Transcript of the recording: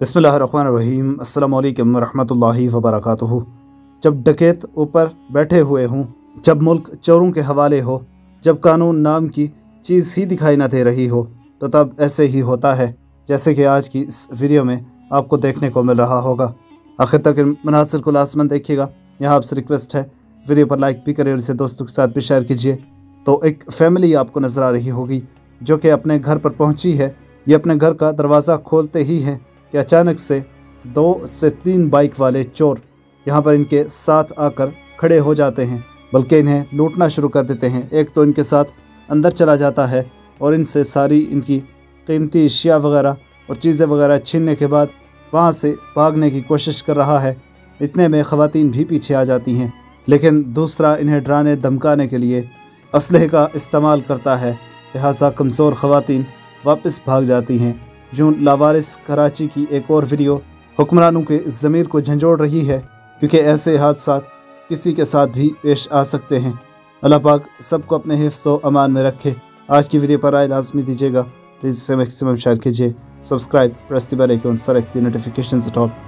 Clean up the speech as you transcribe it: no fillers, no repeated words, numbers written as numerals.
बिस्मिल्लाहिर्रहमानिर्रहीम अस्सलामुअलैकुम वरहमतुल्लाहि वबरकातुहू। जब डकैत ऊपर बैठे हुए हों, जब मुल्क चोरों के हवाले हो, जब कानून नाम की चीज़ ही दिखाई ना दे रही हो, तो तब ऐसे ही होता है जैसे कि आज की इस वीडियो में आपको देखने को मिल रहा होगा। आखिर तक मनासिर को लाज़मन देखिएगा। यहाँ आपसे रिक्वेस्ट है वीडियो पर लाइक भी करें और इसे दोस्तों के साथ भी शेयर कीजिए। तो एक फैमिली आपको नज़र आ रही होगी जो कि अपने घर पर पहुँची है। ये अपने घर का दरवाज़ा खोलते ही हैं कि अचानक से 2 से 3 बाइक वाले चोर यहाँ पर इनके साथ आकर खड़े हो जाते हैं, बल्कि इन्हें लूटना शुरू कर देते हैं। एक तो इनके साथ अंदर चला जाता है और इनसे सारी इनकी कीमती अशिया वगैरह और चीज़ें वगैरह छीनने के बाद वहाँ से भागने की कोशिश कर रहा है। इतने में ख़वातीन भी पीछे आ जाती हैं, लेकिन दूसरा इन्हें डराने धमकाने के लिए असलहे का इस्तेमाल करता है। लिहाजा कमज़ोर ख़वातीन वापस भाग जाती हैं। यूं लावारिस कराची की एक और वीडियो हुक्मरानों के ज़मीर को झंझोड़ रही है, क्योंकि ऐसे हादसा किसी के साथ भी पेश आ सकते हैं। अल्लाह पाक सबको अपने हिफ्ज़ व अमान में रखे। आज की वीडियो पर राय लाजमी दीजिएगा, प्लीज़ इसे मैक्सिमम शेयर कीजिए, subscribe, press the bell icon select the notifications at all.